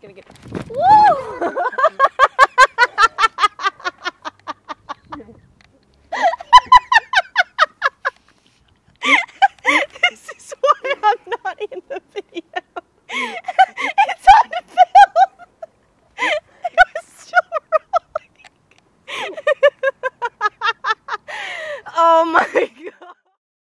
just gonna get